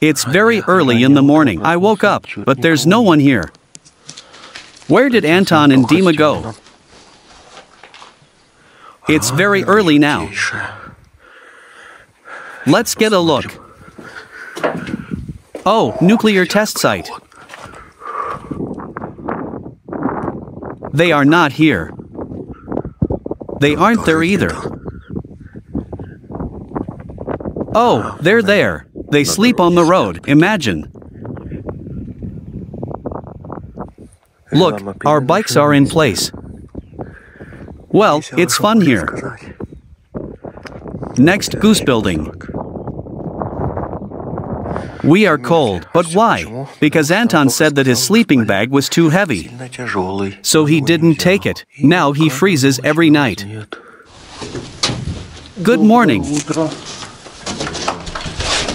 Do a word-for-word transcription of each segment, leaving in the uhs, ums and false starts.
It's very early in the morning. I woke up, but there's no one here. Where did Anton and Dima go? It's very early now. Let's get a look. Oh, nuclear test site. They are not here. They aren't there either. Oh, they're there. They sleep on the road, imagine. Look, our bikes are in place. Well, it's fun here. Next, goose building. We are cold, but why? Because Anton said that his sleeping bag was too heavy. So he didn't take it. Now he freezes every night. Good morning.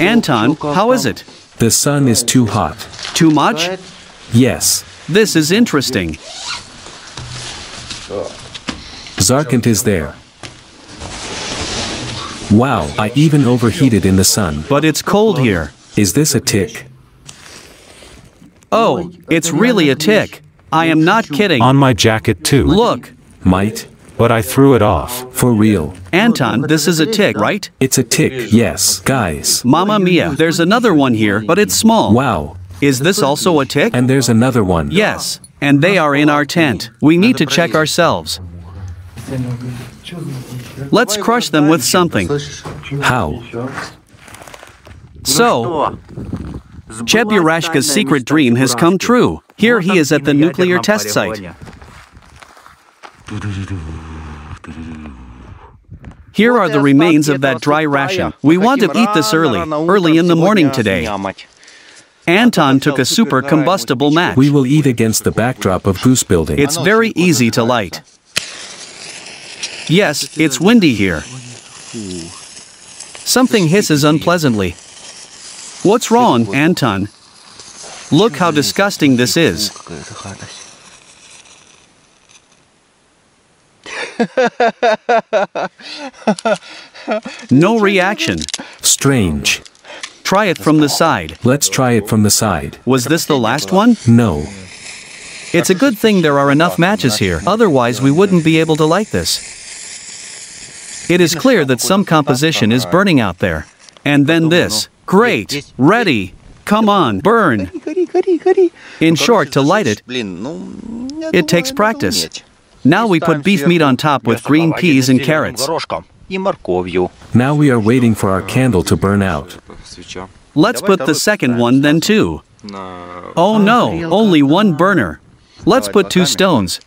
Anton, how is it? The sun is too hot. Too much? Yes. This is interesting. Zarkant is there. Wow, I even overheated in the sun. But it's cold here. Is this a tick? Oh, it's really a tick. I am not kidding. On my jacket too. Look. Might. But I threw it off. For real. Anton, this is a tick, right? It's a tick, yes. Guys. Mamma mia, there's another one here, but it's small. Wow. Is this also a tick? And there's another one. Yes. And they are in our tent. We need to check ourselves. Let's crush them with something. How? So, Cheburashka's secret dream has come true. Here he is at the nuclear test site. Here are the remains of that dry ration. We want to eat this early, early in the morning today. Anton took a super combustible match. We will eat against the backdrop of goose building. It's very easy to light. Yes, it's windy here. Something hisses unpleasantly. What's wrong, Anton? Look how disgusting this is. No reaction. Strange. Try it from the side. Let's try it from the side. Was this the last one? No. It's a good thing there are enough matches here, otherwise we wouldn't be able to light this. It is clear that some composition is burning out there. And then this. Great! Ready! Come on, burn! In short, to light it, it takes practice. Now we put beef meat on top with green peas and carrots. Now we are waiting for our candle to burn out. Let's put the second one then too. Oh no, only one burner. Let's put two stones.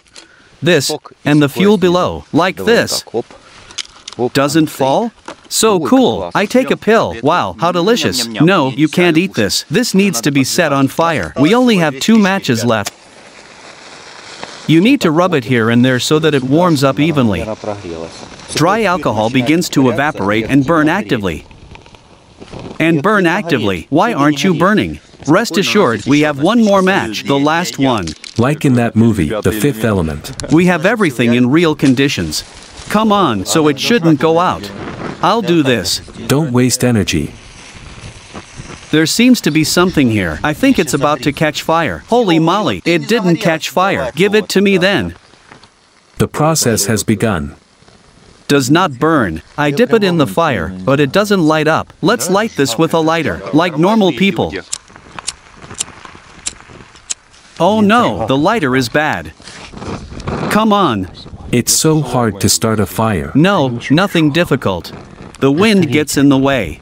This and the fuel below, like this. Doesn't fall? So cool, I take a pill. Wow, how delicious. No, you can't eat this. This needs to be set on fire. We only have two matches left. You need to rub it here and there so that it warms up evenly. Dry alcohol begins to evaporate and burn actively. And burn actively. Why aren't you burning? Rest assured, we have one more match, the last one. Like in that movie, The Fifth Element. We have everything in real conditions. Come on, so it shouldn't go out. I'll do this. Don't waste energy. There seems to be something here. I think it's about to catch fire. Holy moly, it didn't catch fire. Give it to me then. The process has begun. Does not burn. I dip it in the fire, but it doesn't light up. Let's light this with a lighter, like normal people. Oh no, the lighter is bad. Come on. It's so hard to start a fire. No, nothing difficult. The wind gets in the way.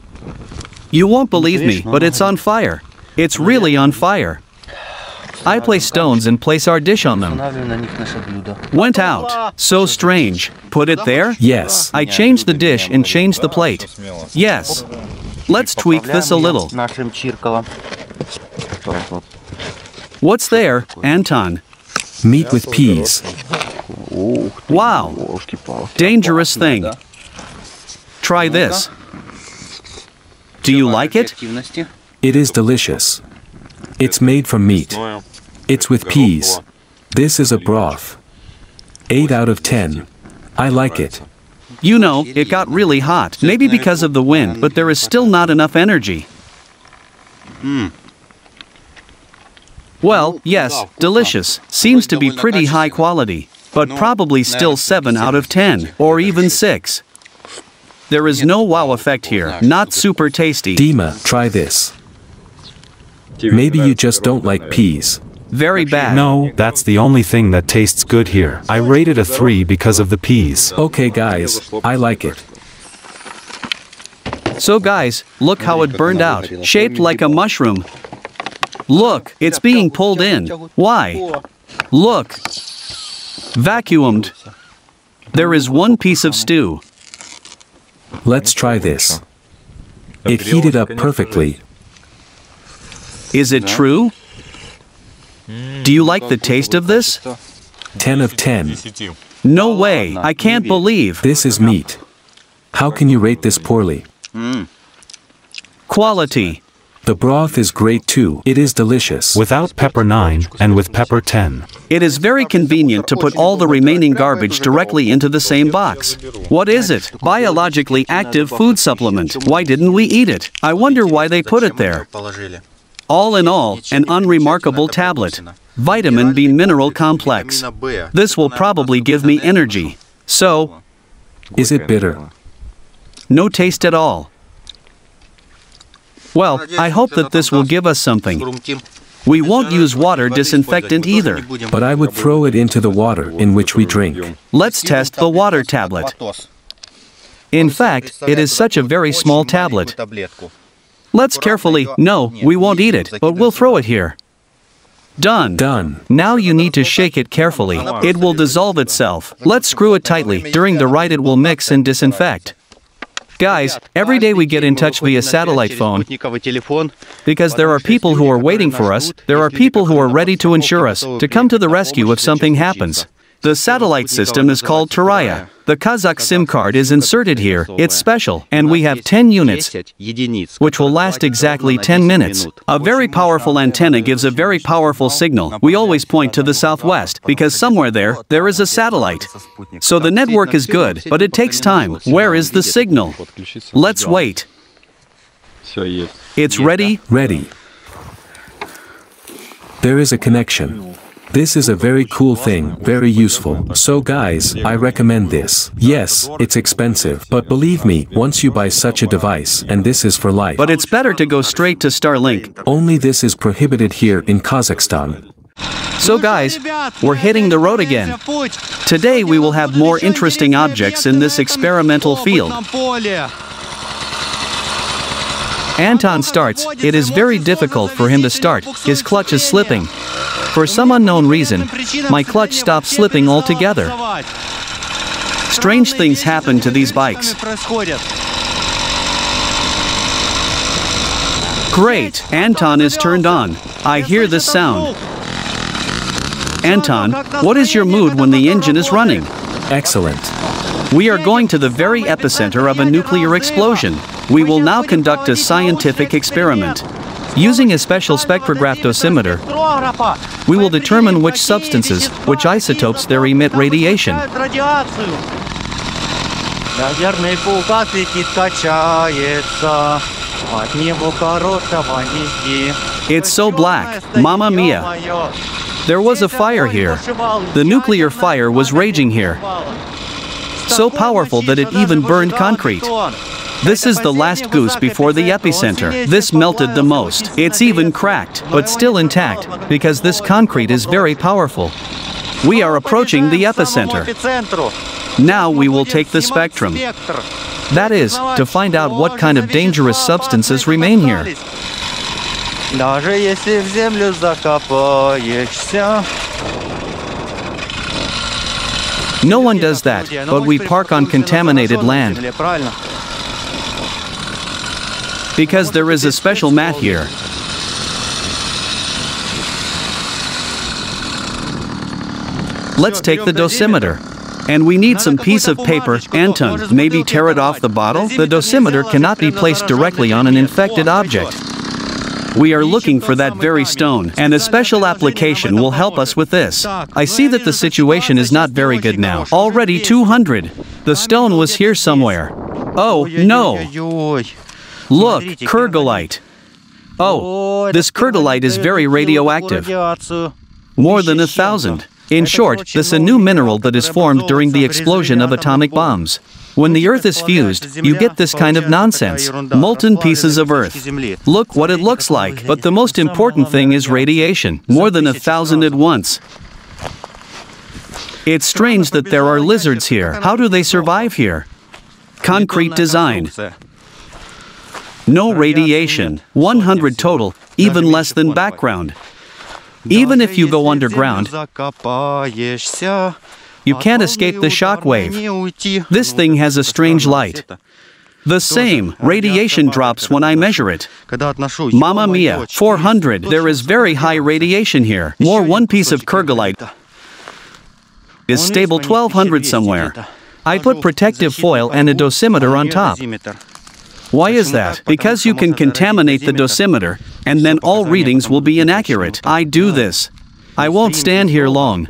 You won't believe me, but it's on fire. It's really on fire. I place stones and place our dish on them. Went out. So strange. Put it there? Yes. I changed the dish and changed the plate. Yes. Let's tweak this a little. What's there, Anton? Meat with peas. Wow! Dangerous thing. Try this. Do you like it? It is delicious. It's made from meat. It's with peas. This is a broth. eight out of ten. I like it. You know, it got really hot, maybe because of the wind, but there is still not enough energy. Mm. Well, yes, delicious. Seems to be pretty high quality, but probably still seven out of ten, or even six. There is no wow effect here, not super tasty. Dima, try this. Maybe you just don't like peas. Very bad. No, that's the only thing that tastes good here. I rated a three because of the peas. Okay guys, I like it. So guys, look how it burned out, shaped like a mushroom. Look, it's being pulled in. Why? Look. Vacuumed. There is one piece of stew. Let's try this. It heated up perfectly. Is it true? Do you like the taste of this? ten of ten. No way, I can't believe. This is meat. How can you rate this poorly? Quality. The broth is great too. It is delicious. Without pepper nine, and with pepper ten. It is very convenient to put all the remaining garbage directly into the same box. What is it? Biologically active food supplement. Why didn't we eat it? I wonder why they put it there. All in all, an unremarkable tablet. Vitamin B mineral complex. This will probably give me energy. So, is it bitter? No taste at all. Well, I hope that this will give us something. We won't use water disinfectant either. But I would throw it into the water in which we drink. Let's test the water tablet. In fact, it is such a very small tablet. Let's carefully, no, we won't eat it, but we'll throw it here. Done. Done. Now you need to shake it carefully. It will dissolve itself. Let's screw it tightly. During the ride it will mix and disinfect. Guys, every day we get in touch via satellite phone because there are people who are waiting for us, there are people who are ready to insure us, to come to the rescue if something happens. The satellite system is called Thuraya. The Kazakh SIM card is inserted here, it's special, and we have ten units, which will last exactly ten minutes. A very powerful antenna gives a very powerful signal. We always point to the southwest, because somewhere there, there is a satellite. So the network is good, but it takes time. Where is the signal? Let's wait. It's ready? Ready. There is a connection. This is a very cool thing, very useful. So guys, I recommend this. Yes, it's expensive, but believe me, once you buy such a device, and this is for life. But it's better to go straight to Starlink. Only this is prohibited here in Kazakhstan. So guys, we're hitting the road again. Today we will have more interesting objects in this experimental field. Anton starts, it is very difficult for him to start, his clutch is slipping. For some unknown reason, my clutch stopped slipping altogether. Strange things happen to these bikes. Great! Anton is turned on. I hear this sound. Anton, what is your mood when the engine is running? Excellent. We are going to the very epicenter of a nuclear explosion. We will now conduct a scientific experiment. Using a special spectrograph dosimeter, we will determine which substances, which isotopes there emit radiation. It's so black, Mamma Mia. There was a fire here. The nuclear fire was raging here. So powerful that it even burned concrete. This is the last goose before the epicenter. This melted the most. It's even cracked, but still intact, because this concrete is very powerful. We are approaching the epicenter. Now we will take the spectrum. That is, to find out what kind of dangerous substances remain here. No one does that, but we park on contaminated land. Because there is a special mat here. Let's take the dosimeter. And we need some piece of paper, Anton, maybe tear it off the bottle? The dosimeter cannot be placed directly on an infected object. We are looking for that very stone, and a special application will help us with this. I see that the situation is not very good now. Already two hundred. The stone was here somewhere. Oh, no! Look, Kergolite. Oh, this curdylite is very radioactive. More than a thousand. In short, this is a new mineral that is formed during the explosion of atomic bombs. When the Earth is fused, you get this kind of nonsense, molten pieces of Earth. Look what it looks like. But the most important thing is radiation, more than a thousand at once. It's strange that there are lizards here. How do they survive here? Concrete design. No radiation, one hundred total, even less than background. Even if you go underground, you can't escape the shockwave. This thing has a strange light. The same, radiation drops when I measure it. Mamma mia, four hundred. There is very high radiation here. More one piece of kurgolite is stable twelve hundred somewhere. I put protective foil and a dosimeter on top. Why is that? Because you can contaminate the dosimeter, and then all readings will be inaccurate. I do this. I won't stand here long.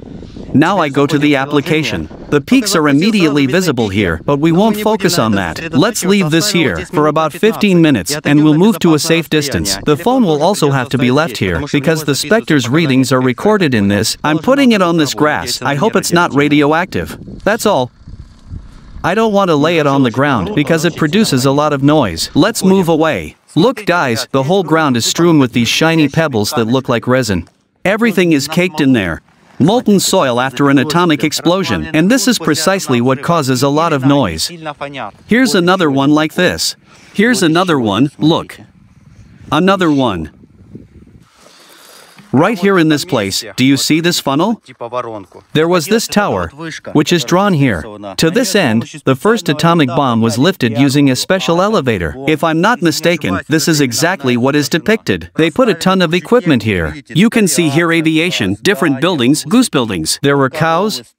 Now I go to the application. The peaks are immediately visible here, but we won't focus on that. Let's leave this here for about fifteen minutes, and we'll move to a safe distance. The phone will also have to be left here, because the specter's readings are recorded in this. I'm putting it on this grass. I hope it's not radioactive. That's all. I don't want to lay it on the ground, because it produces a lot of noise. Let's move away. Look guys, the whole ground is strewn with these shiny pebbles that look like resin. Everything is caked in there. Molten soil after an atomic explosion, and this is precisely what causes a lot of noise. Here's another one like this. Here's another one, look. Another one. Right here in this place, do you see this funnel? There was this tower, which is drawn here. To this end, the first atomic bomb was lifted using a special elevator. If I'm not mistaken, this is exactly what is depicted. They put a ton of equipment here. You can see here aviation, different buildings, goose buildings. There were cows,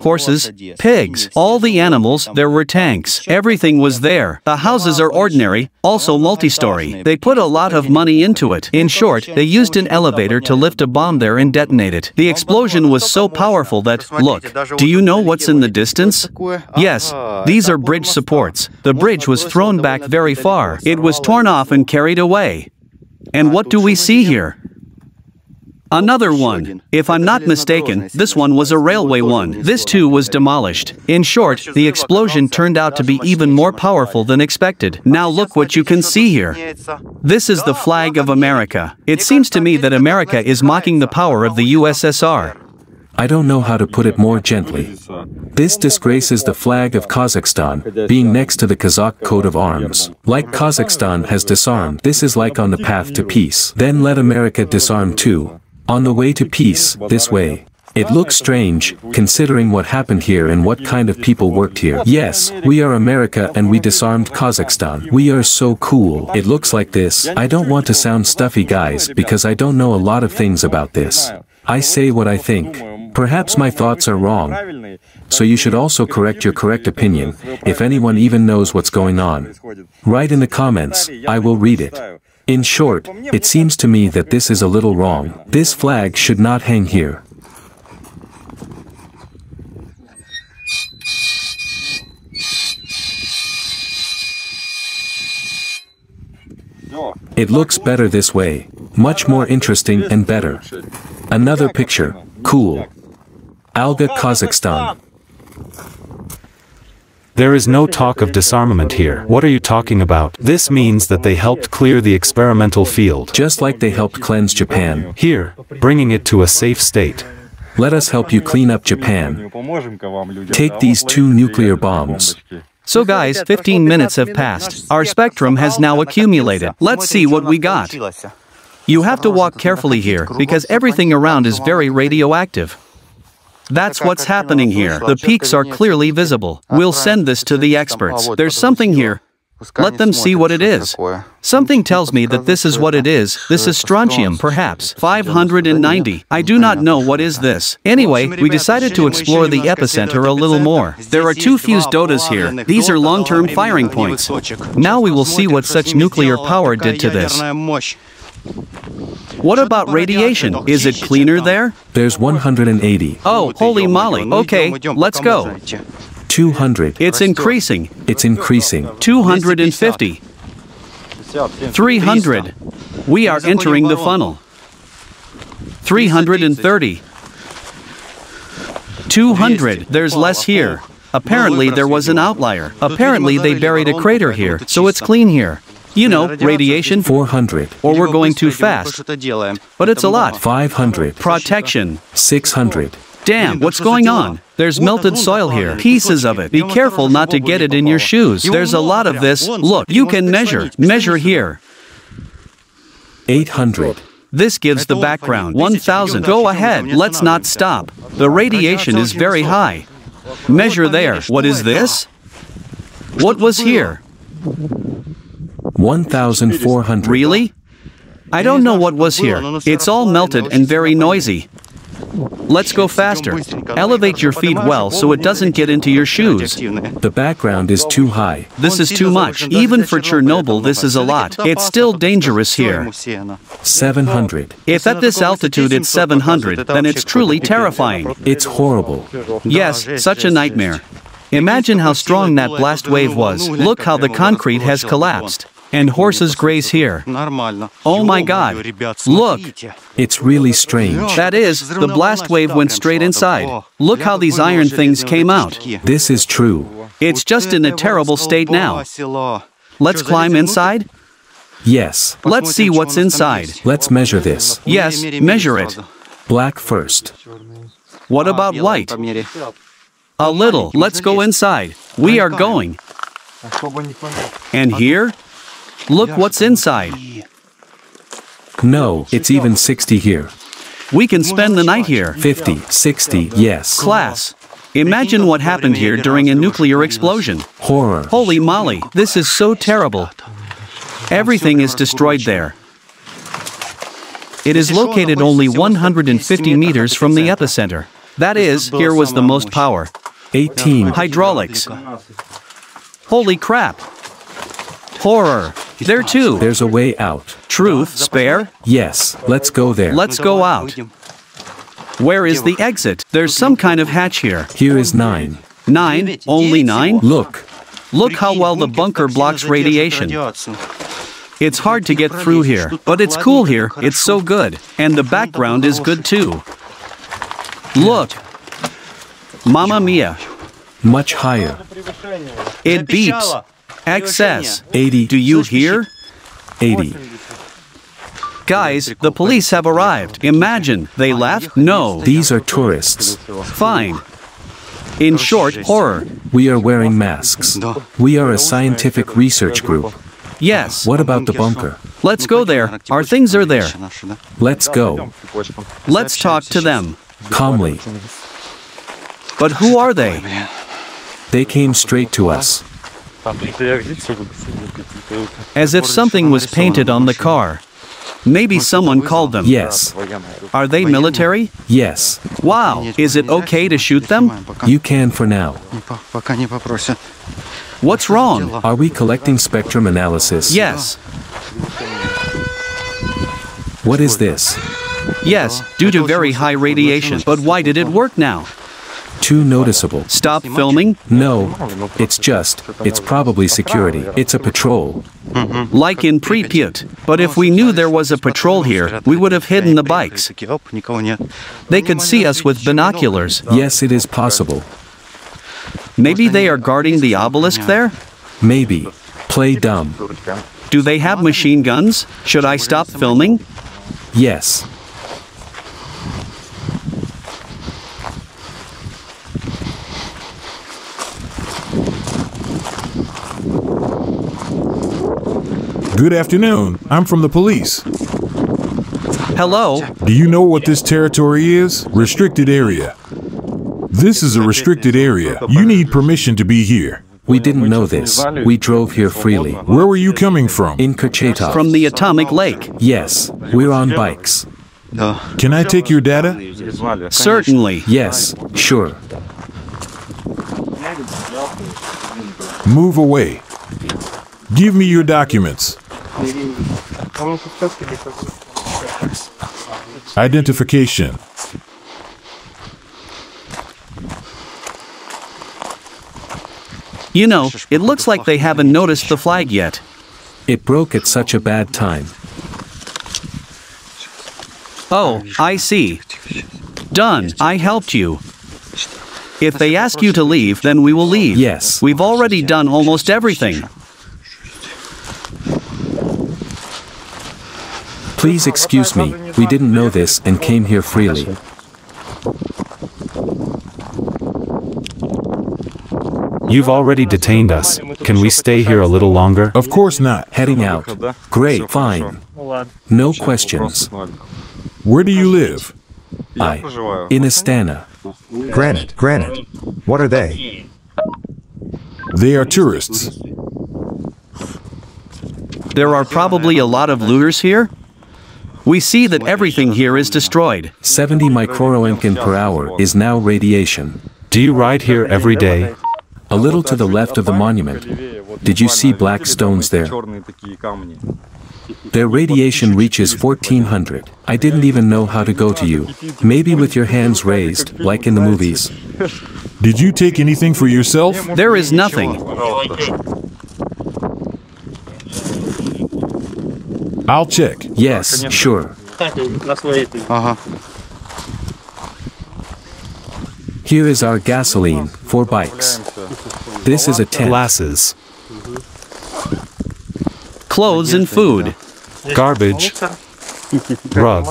horses, pigs, all the animals, there were tanks. Everything was there. The houses are ordinary, also multi-story. They put a lot of money into it. In short, they used an elevator to lift a bomb there and detonate it. The explosion was so powerful that, look, do you know what's in the distance? Yes, these are bridge supports. The bridge was thrown back very far. It was torn off and carried away. And what do we see here? Another one. If I'm not mistaken, this one was a railway one. This too was demolished. In short, the explosion turned out to be even more powerful than expected. Now look what you can see here. This is the flag of America. It seems to me that America is mocking the power of the U S S R. I don't know how to put it more gently. This disgraces the flag of Kazakhstan, being next to the Kazakh coat of arms. Like Kazakhstan has disarmed, this is like on the path to peace. Then let America disarm too. On the way to peace, this way. It looks strange, considering what happened here and what kind of people worked here. Yes, we are America and we disarmed Kazakhstan. We are so cool. It looks like this. I don't want to sound stuffy guys, because I don't know a lot of things about this. I say what I think. Perhaps my thoughts are wrong, so you should also correct your correct opinion, if anyone even knows what's going on. Write in the comments, I will read it. In short, it seems to me that this is a little wrong. This flag should not hang here. It looks better this way, much more interesting and better. Another picture, cool. Alga, Kazakhstan. There is no talk of disarmament here. What are you talking about? This means that they helped clear the experimental field. Just like they helped cleanse Japan. Here, bringing it to a safe state. Let us help you clean up Japan. Take these two nuclear bombs. So guys, fifteen minutes have passed. Our spectrum has now accumulated. Let's see what we got. You have to walk carefully here, because everything around is very radioactive. That's what's happening here. The peaks are clearly visible. We'll send this to the experts. There's something here. Let them see what it is. Something tells me that this is what it is. This is strontium, perhaps. five hundred ninety. I do not know what is this. Anyway, we decided to explore the epicenter a little more. There are two fused dotas here. These are long-term firing points. Now we will see what such nuclear power did to this. What about radiation? Is it cleaner there? There's one hundred eighty. Oh, holy moly. Okay, let's go. two hundred. It's increasing. It's increasing. two hundred fifty. three hundred. We are entering the funnel. three hundred thirty. two hundred. There's less here. Apparently there was an outlier. Apparently they buried a crater here, so it's clean here. You know, radiation. four hundred. Or we're going too fast. But it's a lot. five hundred. Protection. six hundred. Damn, what's going on? There's melted soil here. Pieces of it. Be careful not to get it in your shoes. There's a lot of this. Look, you can measure. Measure here. eight hundred. This gives the background. one thousand. Go ahead. Let's not stop. The radiation is very high. Measure there. What is this? What was here? one thousand four hundred. Really? I don't know what was here. It's all melted and very noisy. Let's go faster. Elevate your feet well so it doesn't get into your shoes. The background is too high. This is too much. Even for Chernobyl, this is a lot. It's still dangerous here. seven hundred. If at this altitude it's seven hundred, then it's truly terrifying. It's horrible. Yes, such a nightmare. Imagine how strong that blast wave was. Look how the concrete has collapsed. And horses graze here. Oh my God. Look. It's really strange. That is, the blast wave went straight inside. Look how these iron things came out. This is true. It's just in a terrible state now. Let's climb inside? Yes. Let's see what's inside. Let's measure this. Yes, measure it. Black first. What about white? A little. Let's go inside. We are going. And here? Look what's inside. No, it's even sixty here. We can spend the night here. fifty, sixty, yes. Class. Imagine what happened here during a nuclear explosion. Horror. Holy moly, this is so terrible. Everything is destroyed there. It is located only one hundred fifty meters from the epicenter. That is, here was the most power. eighteen. Hydraulics. Holy crap. Horror. There too. There's a way out. Truth, spare? Yes, let's go there. Let's go out. Where is the exit? There's some kind of hatch here. Here is nine. Nine? Only nine? Look. Look how well the bunker blocks radiation. It's hard to get through here, but it's cool here, it's so good. And the background is good too. Look. Mamma mia. Much higher. It beeps. Excess. eighty. Do you hear? eighty. Guys, the police have arrived. Imagine. They laugh? No. These are tourists. Fine. In short, horror. We are wearing masks. We are a scientific research group. Yes. What about the bunker? Let's go there. Our things are there. Let's go. Let's talk to them. Calmly. But who are they? They came straight to us. As if something was painted on the car. Maybe someone called them. Yes. Are they military? Yes. Wow. Is it okay to shoot them? You can for now. What's wrong? Are we collecting spectrum analysis? Yes. What is this? Yes, due to very high radiation. But why did it work now? Too noticeable. Stop filming? No, it's just, it's probably security. It's a patrol. Mm-hmm. Like in Pripyat. But if we knew there was a patrol here, we would have hidden the bikes. They could see us with binoculars. Yes, it is possible. Maybe they are guarding the obelisk there? Maybe. Play dumb. Do they have machine guns? Should I stop filming? Yes. Good afternoon. I'm from the police. Hello. Do you know what this territory is? Restricted area. This is a restricted area. You need permission to be here. We didn't know this. We drove here freely. Where were you coming from? In Kercheta. From the atomic lake. Yes. We're on bikes. Can I take your data? Certainly. Yes. Sure. Move away. Give me your documents. Identification. You know, it looks like they haven't noticed the flag yet. It broke at such a bad time. Oh, I see. Done. I helped you. If they ask you to leave, then we will leave. Yes. We've already done almost everything. Please excuse me. We didn't know this and came here freely. You've already detained us. Can we stay here a little longer? Of course not. Heading out. Great, fine. No questions. Where do you live? I. In Astana. Granite, granite. What are they? They are tourists. There are probably a lot of looters here. We see that everything here is destroyed. seventy microenkin per hour is now radiation. Do you ride here every day? A little to the left of the monument. Did you see black stones there? Their radiation reaches fourteen hundred. I didn't even know how to go to you. Maybe with your hands raised, like in the movies. Did you take anything for yourself? There is nothing. I'll check. Yes, sure. Uh-huh. Here is our gasoline, four bikes. This is a tent. Glasses. Clothes and food. Garbage. Rug.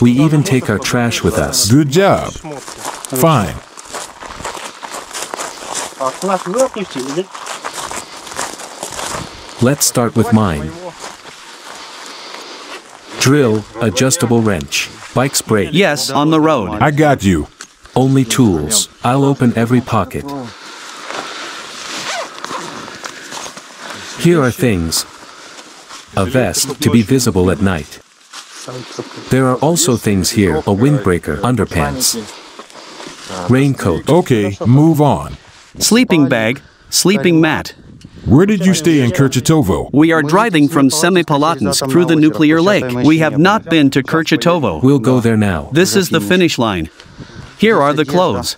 We even take our trash with us. Good job. Fine. Let's start with mine. Drill, adjustable wrench, bike's brake. Yes, on the road. I got you. Only tools. I'll open every pocket. Here are things. A vest to be visible at night. There are also things here. A windbreaker, underpants, raincoat. Okay, move on. Sleeping bag, sleeping mat. Where did you stay in Kerchatovo? We are driving from Semipalatinsk through the nuclear lake. We have not been to Kerchatovo. We'll go there now. This is the finish line. Here are the clothes.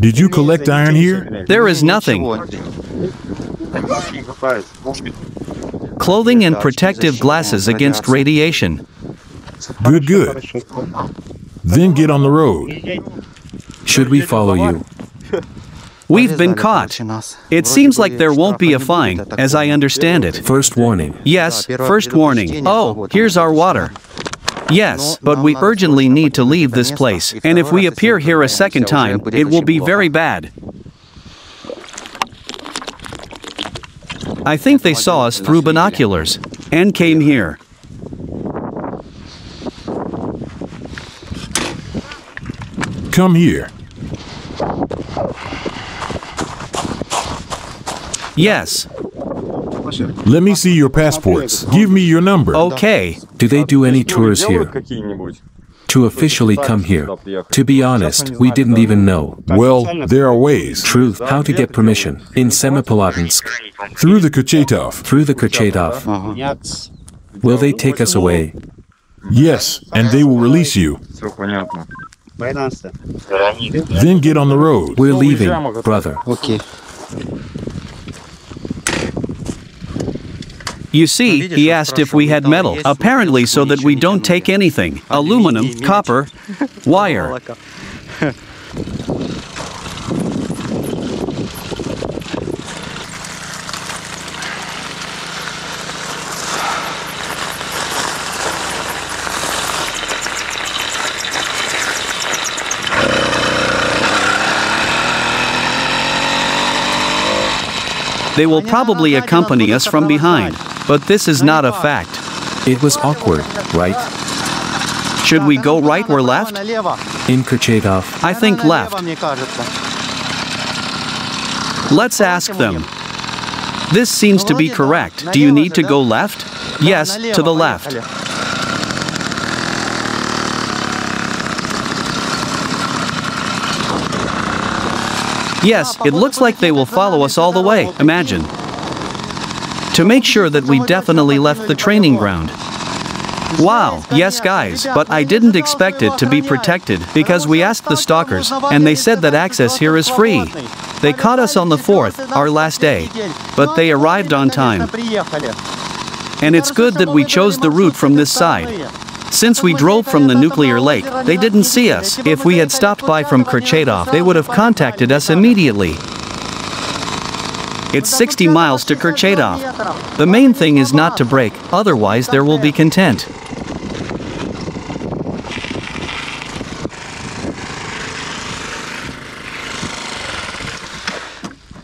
Did you collect iron here? There is nothing. Clothing and protective glasses against radiation. Good, good. Then get on the road. Should we follow you? We've been caught. It seems like there won't be a fine, as I understand it. First warning. Yes, first warning. Oh, here's our water. Yes, but we urgently need to leave this place, and if we appear here a second time, it will be very bad. I think they saw us through binoculars, and came here. Come here. Yes. Let me see your passports. Give me your number. Okay. Do they do any tours here? To officially come here. To be honest, we didn't even know. Well, there are ways. Truth. How to get permission. In Semipalatinsk. Through the Kurchatov. Through the Kurchatov. Uh-huh. Will they take us away? Yes, and they will release you. Then get on the road. We're leaving, brother. Okay. You see, he asked if we had metal, apparently so that we don't take anything. Aluminum, copper, wire. They will probably accompany us from behind. But this is not a fact. It was awkward, right? Should we go right or left? In Kurchatov. I think left. Let's ask them. This seems to be correct. Do you need to go left? Yes, to the left. Yes, it looks like they will follow us all the way, imagine. To make sure that we definitely left the training ground. Wow, yes guys, but I didn't expect it to be protected, because we asked the stalkers, and they said that access here is free. They caught us on the fourth, our last day. But they arrived on time. And it's good that we chose the route from this side. Since we drove from the nuclear lake, they didn't see us. If we had stopped by from Kurchatov, they would have contacted us immediately. It's sixty miles to Kercheta. The main thing is not to break, otherwise there will be content.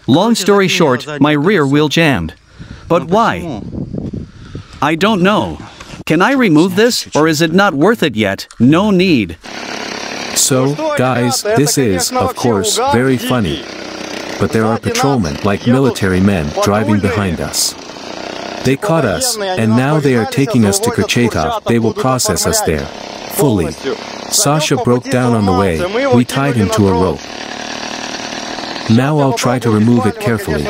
Long story short, my rear wheel jammed. But why? I don't know. Can I remove this, or is it not worth it yet? No need. So, guys, this is, of course, very funny. But there are patrolmen, like military men, driving behind us. They caught us, and now they are taking us to Kurchatov. They will process us there. Fully. Sasha broke down on the way. We tied him to a rope. Now I'll try to remove it carefully.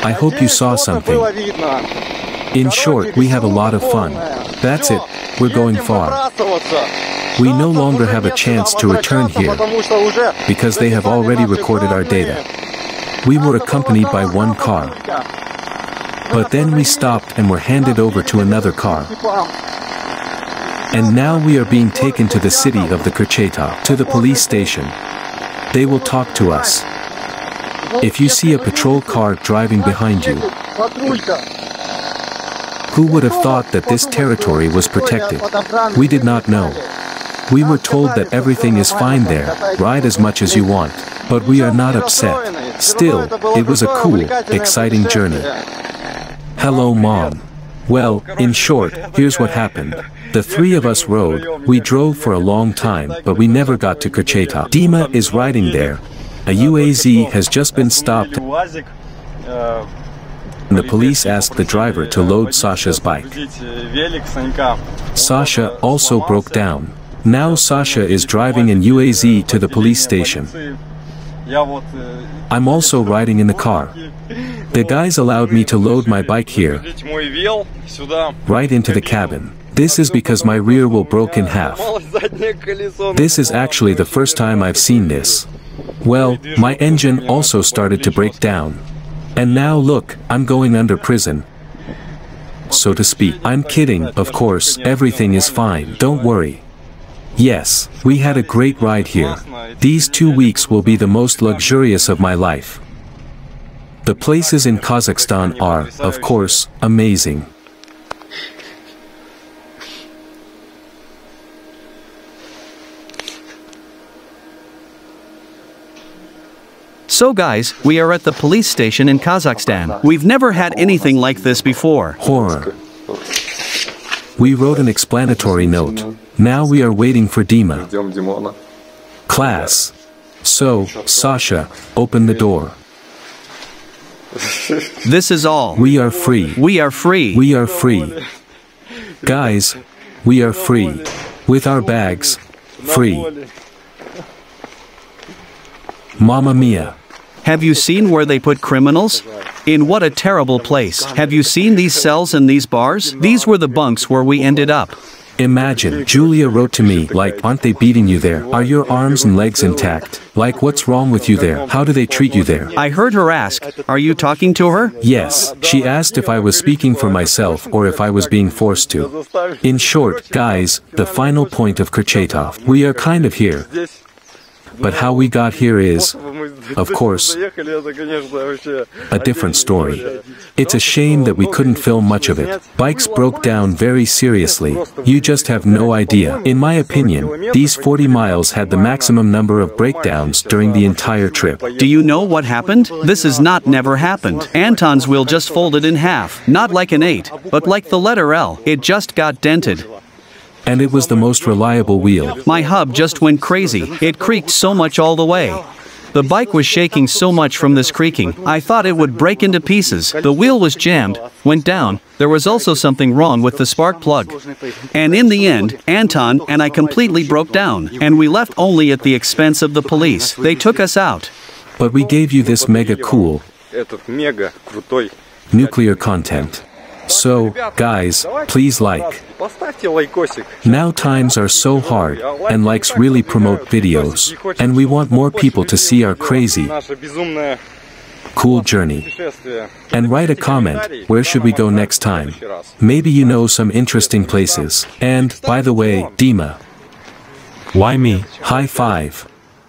I hope you saw something. In short, we have a lot of fun. That's it. We're going far. We no longer have a chance to return here, because they have already recorded our data. We were accompanied by one car. But then we stopped and were handed over to another car. And now we are being taken to the city of the Kercheta, to the police station. They will talk to us. If you see a patrol car driving behind you, who would have thought that this territory was protected? We did not know. We were told that everything is fine there, ride as much as you want. But we are not upset. Still, it was a cool, exciting journey. Hello, Mom. Well, in short, here's what happened. The three of us rode, we drove for a long time, but we never got to Kercheta. Dima is riding there. A U A Z has just been stopped. The police asked the driver to load Sasha's bike. Sasha also broke down. Now Sasha is driving in U A Z to the police station. I'm also riding in the car. The guys allowed me to load my bike here, right into the cabin. This is because my rear wheel broke in half. This is actually the first time I've seen this. Well, my engine also started to break down. And now look, I'm going under prison. So to speak. I'm kidding, of course, everything is fine, don't worry. Yes, we had a great ride here. These two weeks will be the most luxurious of my life. The places in Kazakhstan are, of course, amazing. So guys, we are at the police station in Kazakhstan. We've never had anything like this before. Horror. We wrote an explanatory note. Now we are waiting for Dima. Class. So, Sasha, open the door. This is all. We are free. We are free. We are free. Guys, we are free. With our bags, free. Mamma mia. Have you seen where they put criminals? In what a terrible place. Have you seen these cells and these bars? These were the bunks where we ended up. Imagine, Julia wrote to me, like, aren't they beating you there? Are your arms and legs intact? Like, what's wrong with you there? How do they treat you there? I heard her ask, are you talking to her? Yes, she asked if I was speaking for myself or if I was being forced to. In short, guys, the final point of Kurchatov. We are kind of here. But how we got here is, of course, a different story. It's a shame that we couldn't film much of it. Bikes broke down very seriously. You just have no idea. In my opinion, these forty miles had the maximum number of breakdowns during the entire trip. Do you know what happened? This has not never happened. Anton's wheel just folded in half. Not like an eight, but like the letter L. It just got dented. And it was the most reliable wheel. My hub just went crazy. It creaked so much all the way. The bike was shaking so much from this creaking. I thought it would break into pieces. The wheel was jammed, went down. There was also something wrong with the spark plug. And in the end, Anton and I completely broke down, and we left only at the expense of the police. They took us out. But we gave you this mega cool nuclear content. So, guys, please like. Now times are so hard, and likes really promote videos, and we want more people to see our crazy, cool journey. And write a comment, where should we go next time? Maybe you know some interesting places. And, by the way, Dima. Why me? High five.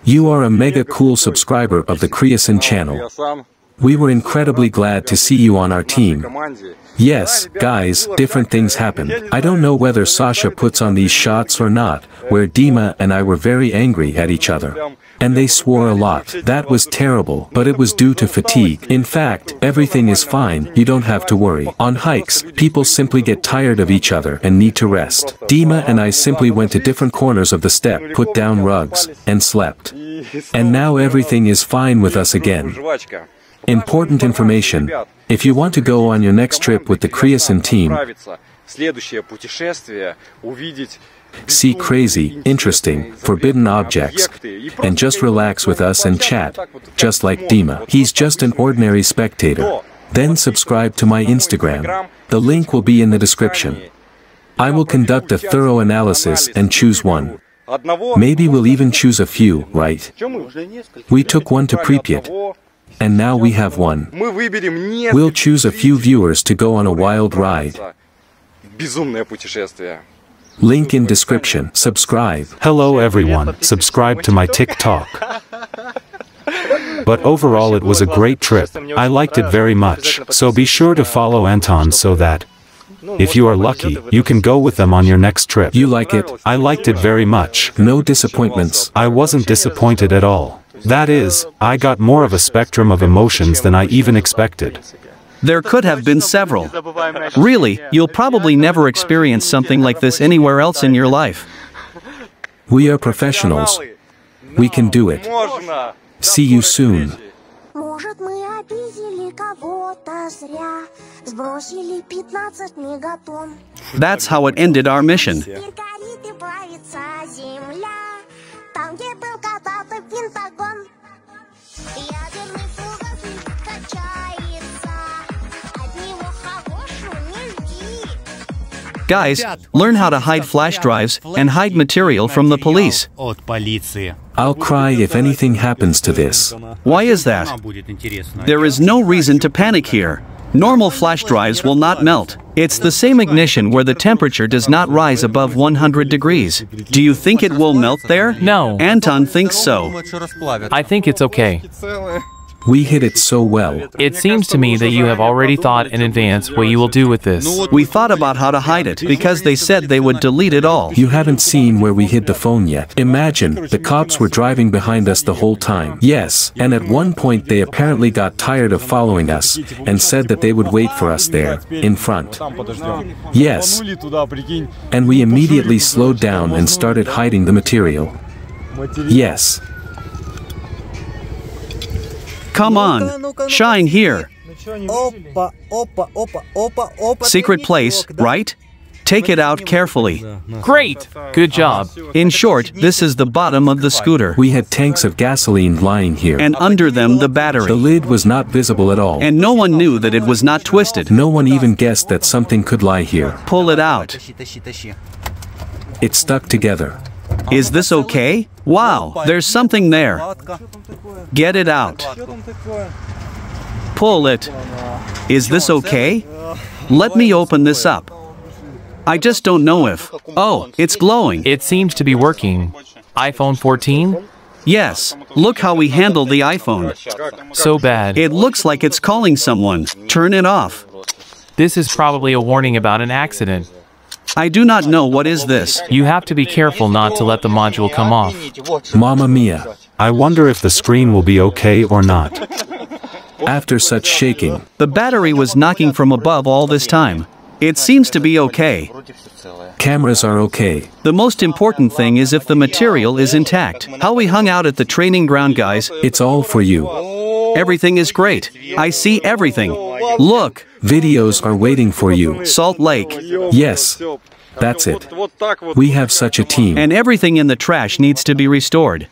You are a mega cool subscriber of the Kreosan channel. We were incredibly glad to see you on our team. Yes, guys, different things happened. I don't know whether Sasha puts on these shots or not, where Dima and I were very angry at each other. And they swore a lot. That was terrible, but it was due to fatigue. In fact, everything is fine, you don't have to worry. On hikes, people simply get tired of each other and need to rest. Dima and I simply went to different corners of the steppe, put down rugs, and slept. And now everything is fine with us again. Important information, if you want to go on your next trip with the Kreosan team, see crazy, interesting, forbidden objects, and just relax with us and chat, just like Dima. He's just an ordinary spectator. Then subscribe to my Instagram. The link will be in the description. I will conduct a thorough analysis and choose one. Maybe we'll even choose a few, right? We took one to Pripyat. And now we have one. We'll choose a few viewers to go on a wild ride. Link in description. Subscribe. Hello everyone. Subscribe to my TikTok. But overall it was a great trip. I liked it very much. So be sure to follow Anton so that, if you are lucky, you can go with them on your next trip. You like it? I liked it very much. No disappointments. I wasn't disappointed at all. That is, I got more of a spectrum of emotions than I even expected. There could have been several. Really, you'll probably never experience something like this anywhere else in your life. We are professionals. We can do it. See you soon. Может, мы обидели кого-то зря, сбросили пятнадцать мегатонн. That's how it ended our mission. Там, где был когда-то Пентагон, ядерный фугасник качается, от него хорошего не жди. Guys, learn how to hide flash drives and hide material from the police. I'll cry if anything happens to this. Why is that? There is no reason to panic here. Normal flash drives will not melt. It's the same ignition where the temperature does not rise above one hundred degrees. Do you think it will melt there? No. Anton thinks so. I think it's okay. We hit it so well. It seems to me that you have already thought in advance what you will do with this. We thought about how to hide it, because they said they would delete it all. You haven't seen where we hid the phone yet. Imagine, the cops were driving behind us the whole time. Yes, and at one point they apparently got tired of following us, and said that they would wait for us there, in front. Yes. And we immediately slowed down and started hiding the material. Yes. Come on, shine here. Secret place, right? Take it out carefully. Great, good job. In short, this is the bottom of the scooter. We had tanks of gasoline lying here. And under them the battery. The lid was not visible at all. And no one knew that it was not twisted. No one even guessed that something could lie here. Pull it out. It stuck together. Is this okay? Wow, there's something there. Get it out. Pull it. Is this okay? Let me open this up. I just don't know if... Oh, it's glowing. It seems to be working. iPhone fourteen? Yes. Look how we handled the iPhone. So bad. It looks like it's calling someone. Turn it off. This is probably a warning about an accident. I do not know what is this. You have to be careful not to let the module come off. Mamma mia. I wonder if the screen will be okay or not. After such shaking. The battery was knocking from above all this time. It seems to be okay. Cameras are okay. The most important thing is if the material is intact. How we hung out at the training ground, guys. It's all for you. Everything is great. I see everything. Look. Videos are waiting for you. Salt Lake. Yes. That's it. We have such a team. And everything in the trash needs to be restored.